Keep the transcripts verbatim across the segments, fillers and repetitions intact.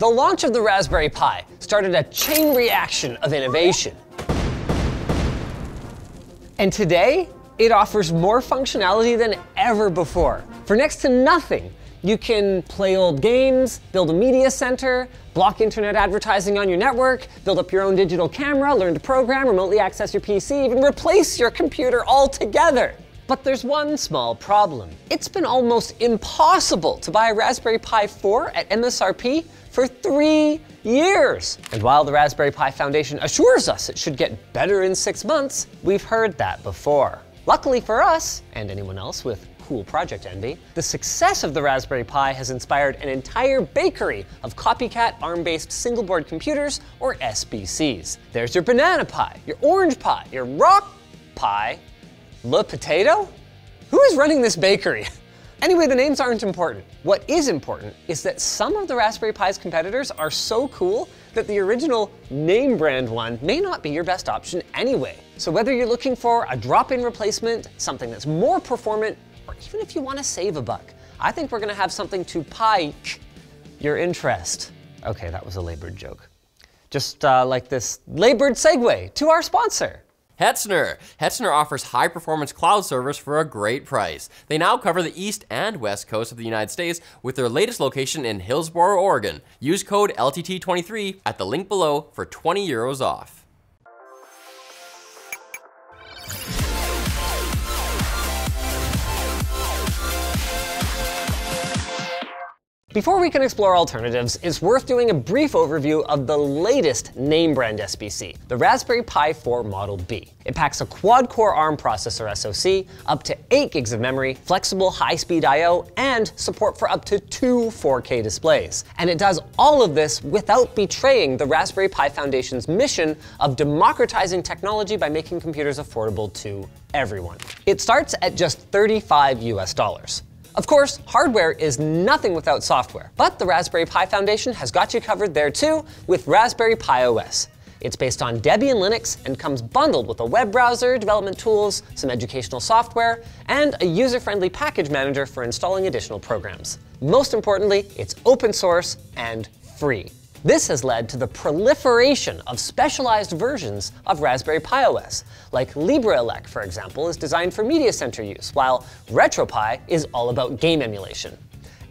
The launch of the Raspberry Pi started a chain reaction of innovation. And today, it offers more functionality than ever before. For next to nothing, you can play old games, build a media center, block internet advertising on your network, build up your own digital camera, learn to program, remotely access your P C, even replace your computer altogether. But there's one small problem. It's been almost impossible to buy a Raspberry Pi four at M S R P for three years. And while the Raspberry Pi Foundation assures us it should get better in six months, we've heard that before. Luckily for us, and anyone else with cool project envy, the success of the Raspberry Pi has inspired an entire bakery of copycat ARM-based single-board computers, or S B Cs. There's your Banana Pi, your Orange Pi, your Rock Pi, Le Potato? Who is running this bakery? Anyway, the names aren't important. What is important is that some of the Raspberry Pi's competitors are so cool that the original name brand one may not be your best option anyway. So whether you're looking for a drop-in replacement, something that's more performant, or even if you want to save a buck, I think we're gonna have something to pique your interest. Okay, that was a labored joke. Just uh, like this labored segue to our sponsor. Hetzner. Hetzner offers high-performance cloud servers for a great price. They now cover the east and west coast of the United States with their latest location in Hillsboro, Oregon. Use code L T T twenty-three at the link below for twenty euros off. Before we can explore alternatives, it's worth doing a brief overview of the latest name brand S B C, the Raspberry Pi four Model B. It packs a quad-core ARM processor S O C, up to eight gigs of memory, flexible high-speed I O, and support for up to two four K displays. And it does all of this without betraying the Raspberry Pi Foundation's mission of democratizing technology by making computers affordable to everyone. It starts at just thirty-five US dollars. Of course, hardware is nothing without software, but the Raspberry Pi Foundation has got you covered there too with Raspberry Pi O S. It's based on Debian Linux and comes bundled with a web browser, development tools, some educational software, and a user-friendly package manager for installing additional programs. Most importantly, it's open source and free. This has led to the proliferation of specialized versions of Raspberry Pi O S, like LibreELEC, for example, is designed for media center use, while RetroPie is all about game emulation.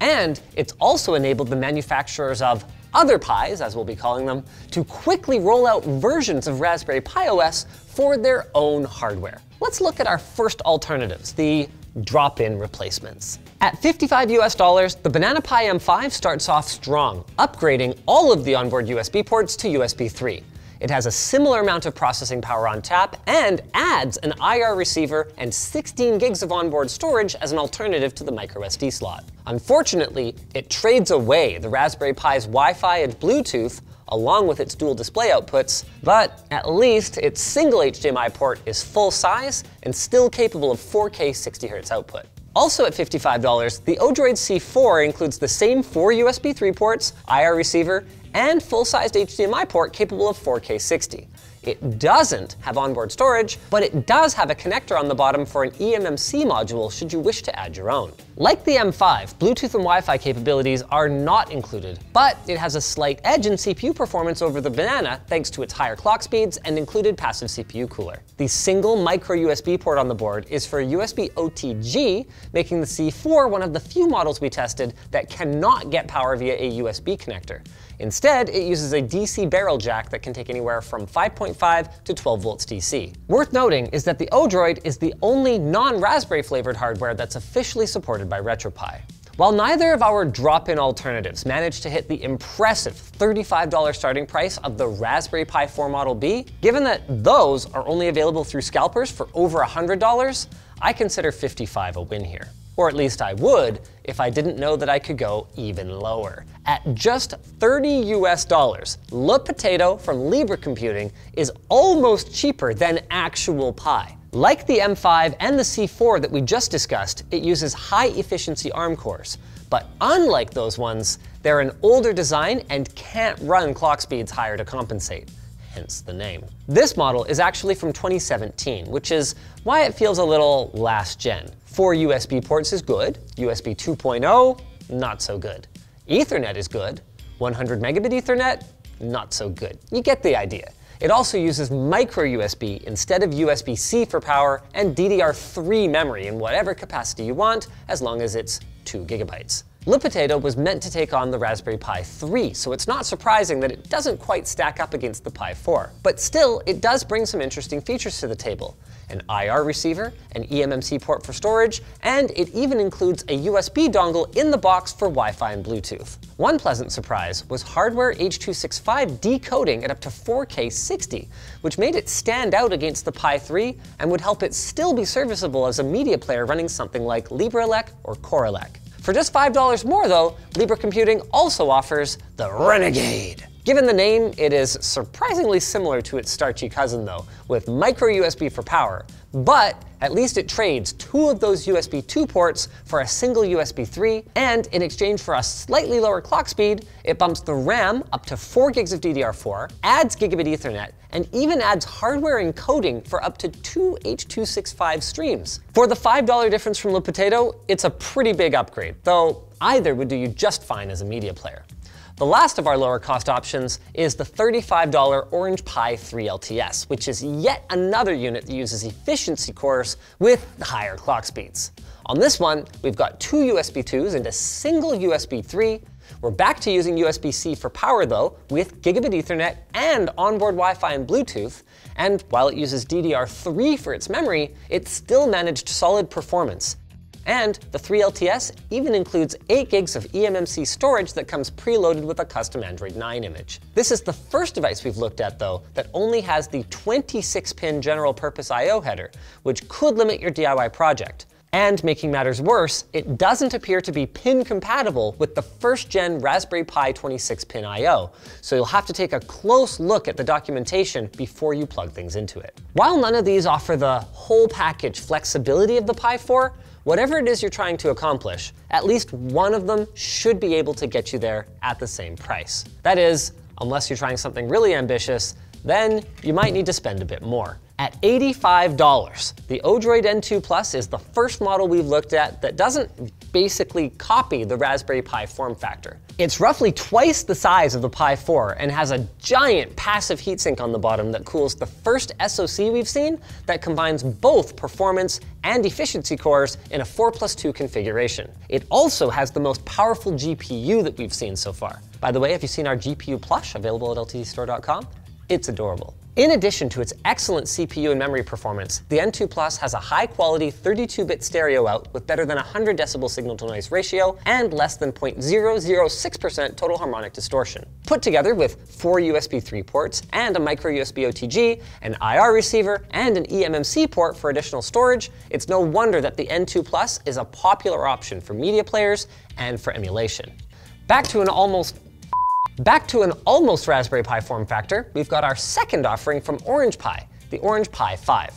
And it's also enabled the manufacturers of other Pis, as we'll be calling them, to quickly roll out versions of Raspberry Pi O S for their own hardware. Let's look at our first alternatives, the drop-in replacements. At fifty-five US dollars, the Banana Pi M five starts off strong, upgrading all of the onboard U S B ports to U S B three. It has a similar amount of processing power on tap and adds an I R receiver and sixteen gigs of onboard storage as an alternative to the microSD slot. Unfortunately, it trades away the Raspberry Pi's Wi-Fi and Bluetooth along with its dual display outputs, but at least its single H D M I port is full size and still capable of four K sixty hertz output. Also at fifty-five dollars, the Odroid C four includes the same four U S B three ports, I R receiver, and full-sized H D M I port capable of four K sixty. It doesn't have onboard storage, but it does have a connector on the bottom for an eMMC module should you wish to add your own. Like the M five, Bluetooth and Wi-Fi capabilities are not included, but it has a slight edge in C P U performance over the Banana thanks to its higher clock speeds and included passive C P U cooler. The single micro U S B port on the board is for U S B O T G, making the C four one of the few models we tested that cannot get power via a U S B connector. Instead, it uses a D C barrel jack that can take anywhere from five point five to twelve volts D C. Worth noting is that the Odroid is the only non-Raspberry flavored hardware that's officially supported by RetroPie. While neither of our drop-in alternatives managed to hit the impressive thirty-five dollar starting price of the Raspberry Pi four Model B, given that those are only available through scalpers for over one hundred dollars, I consider fifty-five dollars a win here. Or at least I would if I didn't know that I could go even lower. At just thirty US dollars, Le Potato from Libre Computing is almost cheaper than actual Pi. Like the M five and the C four that we just discussed, it uses high-efficiency ARM cores. But unlike those ones, they're an older design and can't run clock speeds higher to compensate. Hence the name. This model is actually from twenty seventeen, which is why it feels a little last gen. Four U S B ports is good, U S B two point oh, not so good. Ethernet is good, one hundred megabit Ethernet, not so good. You get the idea. It also uses micro U S B instead of U S B C for power and D D R three memory in whatever capacity you want, as long as it's two gigabytes. Le Potato was meant to take on the Raspberry Pi three, so it's not surprising that it doesn't quite stack up against the Pi four. But still, it does bring some interesting features to the table. An I R receiver, an E M M C port for storage, and it even includes a U S B dongle in the box for Wi-Fi and Bluetooth. One pleasant surprise was hardware H two sixty-five decoding at up to four K sixty, which made it stand out against the Pi three and would help it still be serviceable as a media player running something like LibreELEC or CoreELEC. For just five dollars more though, Libre Computing also offers the Renegade. Given the name, it is surprisingly similar to its starchy cousin though, with micro U S B for power, but at least it trades two of those U S B two ports for a single U S B three, and in exchange for a slightly lower clock speed, it bumps the RAM up to four gigs of D D R four, adds gigabit Ethernet, and even adds hardware encoding for up to two H two sixty-five streams. For the five dollar difference from Le Potato, it's a pretty big upgrade, though either would do you just fine as a media player. The last of our lower cost options is the thirty-five dollar Orange Pi three L T S, which is yet another unit that uses efficiency cores with higher clock speeds. On this one, we've got two U S B twos and a single U S B three. We're back to using U S B C for power though, with gigabit Ethernet and onboard Wi-Fi and Bluetooth, and while it uses D D R three for its memory, it still managed solid performance. And the three L T S even includes eight gigs of E M M C storage that comes preloaded with a custom Android nine image. This is the first device we've looked at though that only has the twenty-six pin general purpose I O header, which could limit your D I Y project. And making matters worse, it doesn't appear to be pin compatible with the first gen Raspberry Pi twenty-six pin I O, so you'll have to take a close look at the documentation before you plug things into it. While none of these offer the whole package flexibility of the Pi four, whatever it is you're trying to accomplish, at least one of them should be able to get you there at the same price. That is, unless you're trying something really ambitious, then you might need to spend a bit more. At eighty-five dollars, the Odroid N two Plus is the first model we've looked at that doesn't basically copy the Raspberry Pi form factor. It's roughly twice the size of the Pi four and has a giant passive heatsink on the bottom that cools the first S O C we've seen that combines both performance and efficiency cores in a four plus two configuration. It also has the most powerful G P U that we've seen so far. By the way, have you seen our G P U plush available at L T T store dot com? It's adorable. In addition to its excellent C P U and memory performance, the N two Plus has a high-quality thirty-two bit stereo out with better than one hundred decibel signal-to-noise ratio and less than zero point zero zero six percent total harmonic distortion. Put together with four U S B three ports and a micro U S B O T G, an I R receiver, and an E M M C port for additional storage, it's no wonder that the N two Plus is a popular option for media players and for emulation. Back to an almost Back to an almost Raspberry Pi form factor, we've got our second offering from Orange Pi, the Orange Pi five.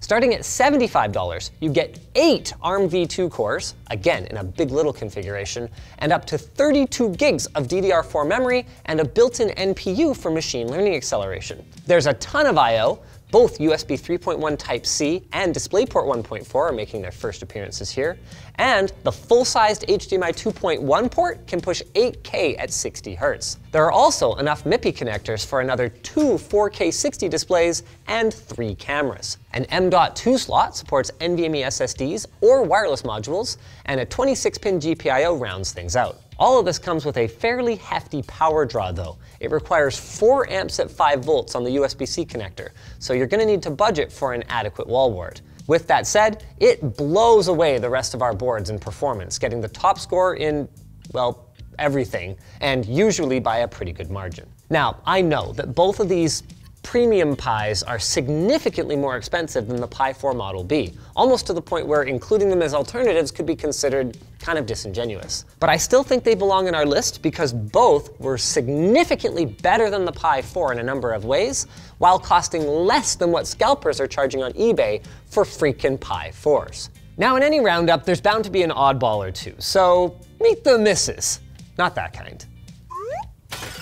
Starting at seventy-five dollars, you get eight ARM v two cores, again in a big little configuration, and up to thirty-two gigs of D D R four memory and a built-in N P U for machine learning acceleration. There's a ton of I O, both U S B three point one Type C and DisplayPort one point four are making their first appearances here, and the full-sized H D M I two point one port can push eight K at sixty hertz. There are also enough MIPI connectors for another two four K sixty displays and three cameras. An M dot two slot supports NVMe S S Ds or wireless modules, and a twenty-six pin G P I O rounds things out. All of this comes with a fairly hefty power draw though. It requires four amps at five volts on the U S B C connector, so you're gonna need to budget for an adequate wall wart. With that said, it blows away the rest of our boards in performance, getting the top score in, well, everything, and usually by a pretty good margin. Now, I know that both of these premium Pis are significantly more expensive than the Pi four Model B, almost to the point where including them as alternatives could be considered kind of disingenuous. But I still think they belong in our list because both were significantly better than the Pi four in a number of ways, while costing less than what scalpers are charging on eBay for freaking Pi fours. Now in any roundup, there's bound to be an oddball or two, so meet the missus. Not that kind.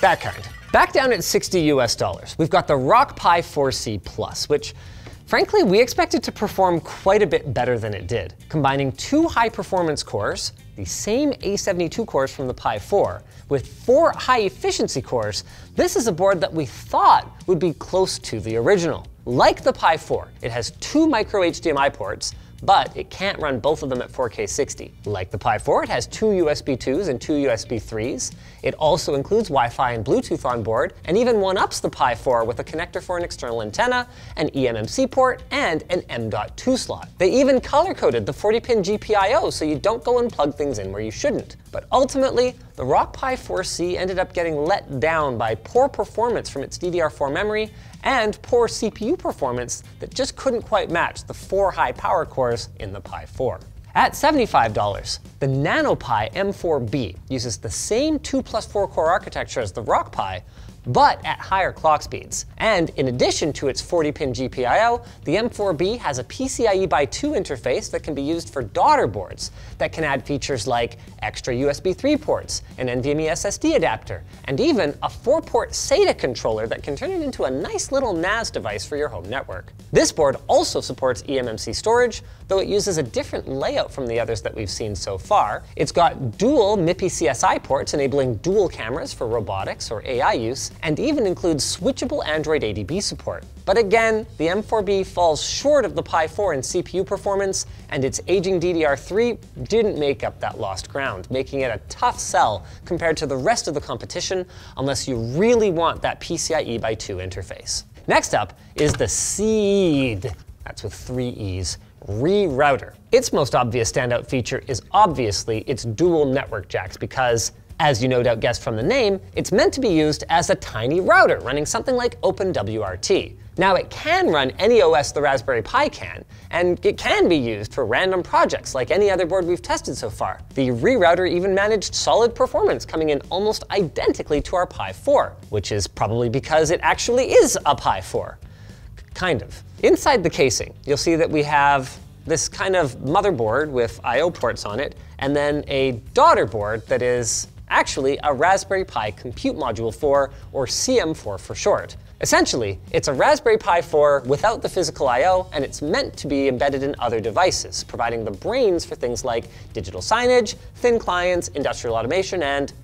That kind. Back down at sixty U S dollars, we've got the Rock Pi four C Plus, which Frankly, we expected to perform quite a bit better than it did, combining two high-performance cores, the same A seventy-two cores from the Pi four, with four high-efficiency cores. This is a board that we thought would be close to the original. Like the Pi four, it has two micro H D M I ports, but it can't run both of them at four K sixty. Like the Pi four, it has two U S B twos and two U S B threes. It also includes Wi-Fi and Bluetooth on board, and even one-ups the Pi four with a connector for an external antenna, an E M M C port, and an M dot two slot. They even color-coded the forty pin G P I O so you don't go and plug things in where you shouldn't. But ultimately, the Rock Pi four C ended up getting let down by poor performance from its D D R four memory and poor C P U performance that just couldn't quite match the four high power cores in the Pi four. At seventy-five dollars, the NanoPi M four B uses the same two plus four core architecture as the Rock Pi, but at higher clock speeds. And in addition to its forty pin G P I O, the M four B has a PCIe by two interface that can be used for daughter boards that can add features like extra U S B three ports, an NVMe S S D adapter, and even a four port SATA controller that can turn it into a nice little N A S device for your home network. This board also supports E M M C storage, though it uses a different layout from the others that we've seen so far. It's got dual MIPI C S I ports enabling dual cameras for robotics or A I use, and even includes switchable Android A D B support. But again, the M four B falls short of the Pi four in C P U performance, and its aging D D R three didn't make up that lost ground, making it a tough sell compared to the rest of the competition, unless you really want that PCIe by two interface. Next up is the Seeed, that's with three E's, re-router. Its most obvious standout feature is obviously its dual network jacks, because as you no doubt guessed from the name, it's meant to be used as a tiny router running something like OpenWRT. Now it can run any O S the Raspberry Pi can, and it can be used for random projects like any other board we've tested so far. The re-router even managed solid performance, coming in almost identically to our Pi four, which is probably because it actually is a Pi four, kind of. Inside the casing, you'll see that we have this kind of motherboard with I O ports on it, and then a daughter board that is actually a Raspberry Pi Compute Module four, or C M four for short. Essentially, it's a Raspberry Pi four without the physical I O, and it's meant to be embedded in other devices, providing the brains for things like digital signage, thin clients, industrial automation, and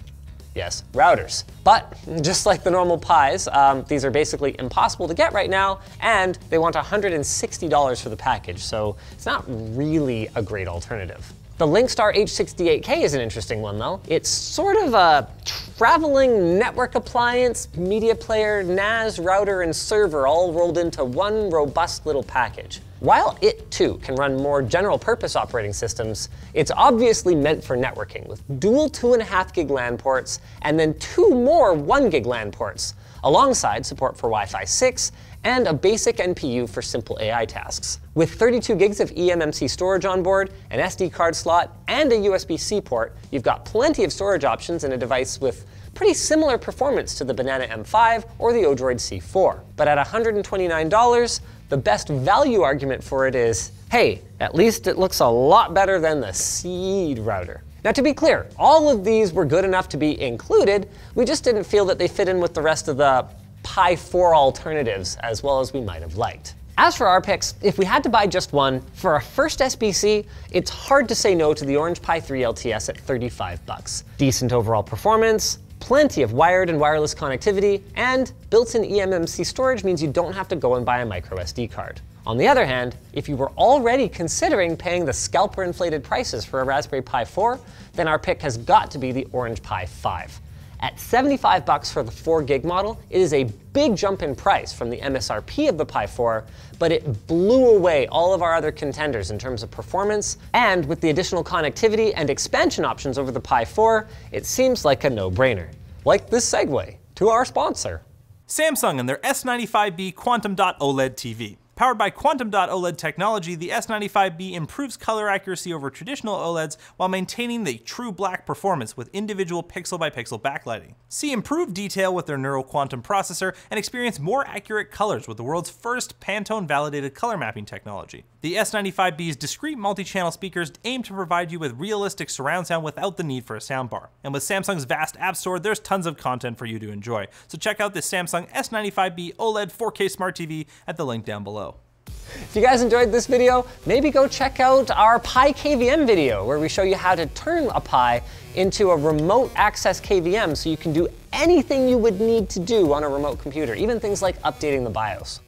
yes, routers. But just like the normal Pis, um, these are basically impossible to get right now, and they want one hundred sixty dollars for the package, so it's not really a great alternative. The LinkStar H sixty-eight K is an interesting one though. It's sort of a traveling network appliance, media player, N A S, router, and server all rolled into one robust little package. While it too can run more general purpose operating systems, it's obviously meant for networking with dual two and a half gig LAN ports and then two more one gig LAN ports, alongside support for Wi-Fi six and a basic N P U for simple A I tasks. With thirty-two gigs of E M M C storage on board, an S D card slot, and a U S B C port, you've got plenty of storage options in a device with pretty similar performance to the Banana M five or the Odroid C four. But at one hundred twenty-nine dollars, the best value argument for it is, hey, at least it looks a lot better than the Seeed router. Now, to be clear, all of these were good enough to be included, we just didn't feel that they fit in with the rest of the Pi four alternatives as well as we might have liked. As for our picks, if we had to buy just one, for our first S B C, it's hard to say no to the Orange Pi three L T S at thirty-five bucks. Decent overall performance, plenty of wired and wireless connectivity, and built-in E M M C storage means you don't have to go and buy a micro S D card. On the other hand, if you were already considering paying the scalper-inflated prices for a Raspberry Pi four, then our pick has got to be the Orange Pi five. At seventy-five bucks for the four gig model, it is a big jump in price from the M S R P of the Pi four, but it blew away all of our other contenders in terms of performance, and with the additional connectivity and expansion options over the Pi four, it seems like a no-brainer. Like this segue to our sponsor. Samsung and their S ninety-five B Quantum Dot OLED T V. Powered by Quantum Dot OLED technology, the S ninety-five B improves color accuracy over traditional OLEDs while maintaining the true black performance with individual pixel-by-pixel backlighting. See improved detail with their neural quantum processor and experience more accurate colors with the world's first Pantone-validated color mapping technology. The S ninety-five B's discrete multi-channel speakers aim to provide you with realistic surround sound without the need for a soundbar. And with Samsung's vast app store, there's tons of content for you to enjoy. So check out the Samsung S ninety-five B OLED four K Smart T V at the link down below. If you guys enjoyed this video, maybe go check out our Pi K V M video where we show you how to turn a Pi into a remote access K V M so you can do anything you would need to do on a remote computer, even things like updating the BIOS.